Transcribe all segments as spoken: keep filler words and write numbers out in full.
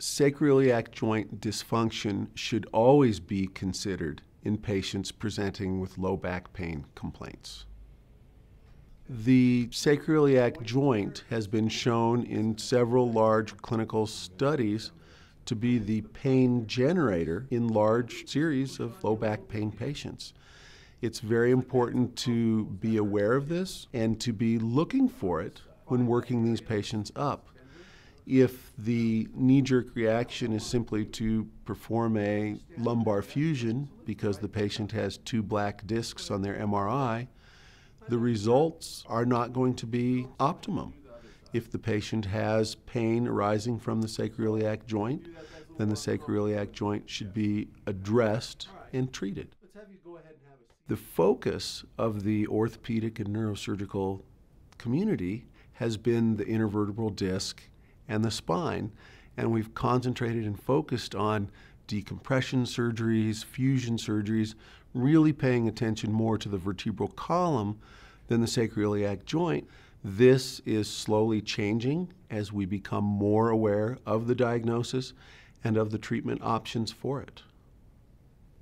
Sacroiliac joint dysfunction should always be considered in patients presenting with low back pain complaints. The sacroiliac joint has been shown in several large clinical studies to be the pain generator in large series of low back pain patients. It's very important to be aware of this and to be looking for it when working these patients up. If the knee-jerk reaction is simply to perform a lumbar fusion because the patient has two black discs on their M R I, the results are not going to be optimum. If the patient has pain arising from the sacroiliac joint, then the sacroiliac joint should be addressed and treated. The focus of the orthopedic and neurosurgical community has been the intervertebral disc and the spine, and we've concentrated and focused on decompression surgeries, fusion surgeries, really paying attention more to the vertebral column than the sacroiliac joint. This is slowly changing as we become more aware of the diagnosis and of the treatment options for it.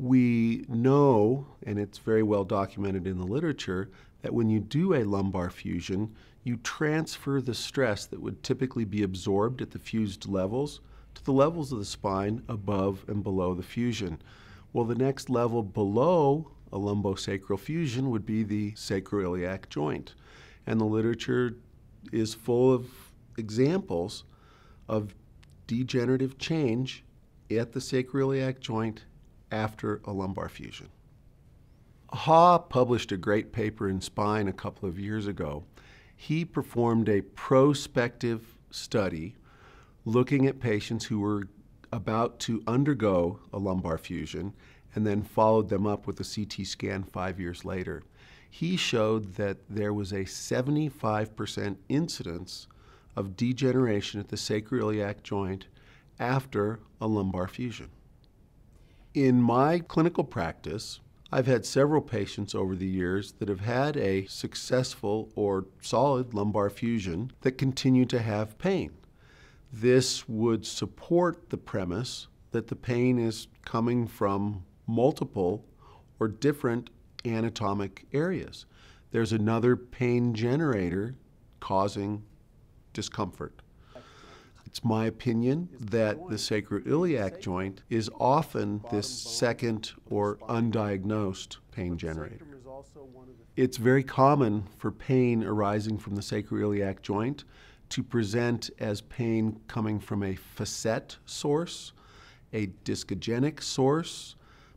We know, and it's very well documented in the literature, that when you do a lumbar fusion, you transfer the stress that would typically be absorbed at the fused levels to the levels of the spine above and below the fusion. Well, the next level below a lumbosacral fusion would be the sacroiliac joint. And the literature is full of examples of degenerative change at the sacroiliac joint after a lumbar fusion. Ha published a great paper in Spine a couple of years ago. He performed a prospective study looking at patients who were about to undergo a lumbar fusion and then followed them up with a C T scan five years later. He showed that there was a seventy-five percent incidence of degeneration at the sacroiliac joint after a lumbar fusion. In my clinical practice, I've had several patients over the years that have had a successful or solid lumbar fusion that continue to have pain. This would support the premise that the pain is coming from multiple or different anatomic areas. There's another pain generator causing discomfort. It's my opinion that the sacroiliac joint is often this second or undiagnosed pain generator. It's very common for pain arising from the sacroiliac joint to present as pain coming from a facet source, a discogenic source,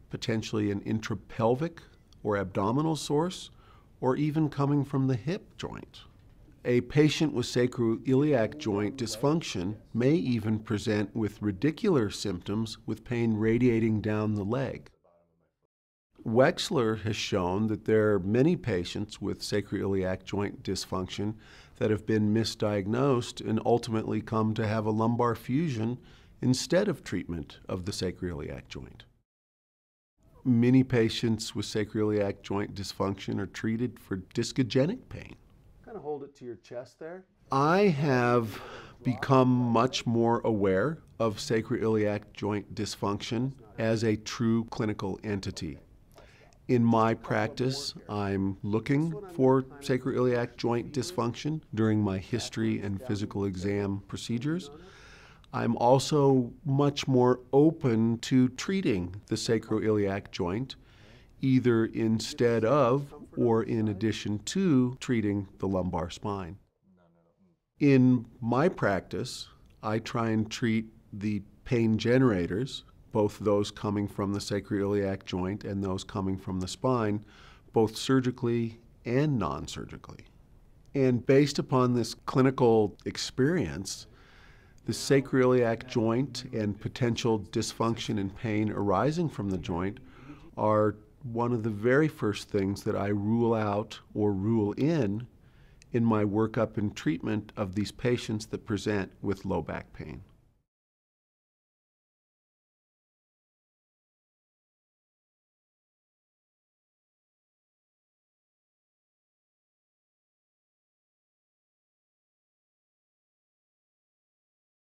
potentially an intrapelvic or abdominal source, or even coming from the hip joint. A patient with sacroiliac joint dysfunction may even present with radicular symptoms with pain radiating down the leg. Wexler has shown that there are many patients with sacroiliac joint dysfunction that have been misdiagnosed and ultimately come to have a lumbar fusion instead of treatment of the sacroiliac joint. Many patients with sacroiliac joint dysfunction are treated for discogenic pain. Hold it to your chest there. I have become much more aware of sacroiliac joint dysfunction as a true clinical entity. In my practice, I'm looking for sacroiliac joint dysfunction during my history and physical exam procedures. I'm also much more open to treating the sacroiliac joint, either instead of or in addition to treating the lumbar spine. In my practice, I try and treat the pain generators, both those coming from the sacroiliac joint and those coming from the spine, both surgically and non-surgically. And based upon this clinical experience, the sacroiliac joint and potential dysfunction and pain arising from the joint are one of the very first things that I rule out or rule in in my workup and treatment of these patients that present with low back pain.